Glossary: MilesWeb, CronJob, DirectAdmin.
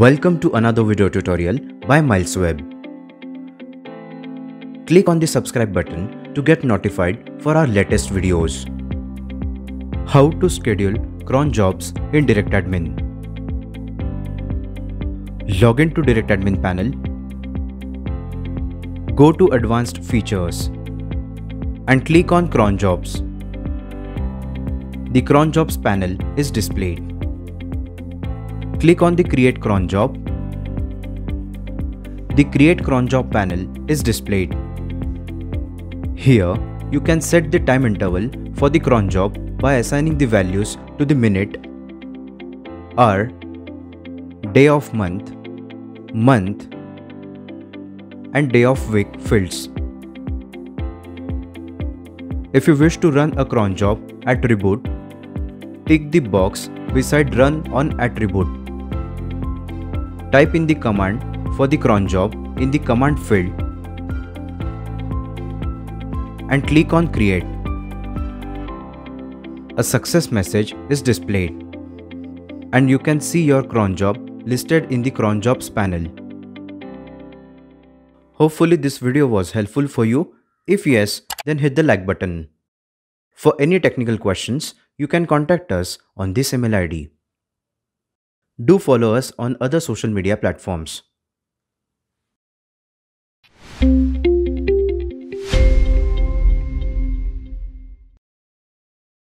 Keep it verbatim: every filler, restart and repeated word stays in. Welcome to another video tutorial by MilesWeb. Click on the subscribe button to get notified for our latest videos. How to schedule cron jobs in DirectAdmin. Log in to DirectAdmin panel. Go to Advanced Features and click on Cron Jobs. The Cron Jobs panel is displayed. Click on the Create Cron Job. The Create Cron Job panel is displayed. Here, you can set the time interval for the cron job by assigning the values to the minute, hour, day of month, month, and day of week fields. If you wish to run a cron job at reboot, tick the box beside Run on Attribute. Type in the command for the cron job in the command field and click on Create. A success message is displayed and you can see your cron job listed in the Cron Jobs panel. Hopefully this video was helpful for you. If yes, then hit the like button. For any technical questions, you can contact us on this email I D. Do follow us on other social media platforms.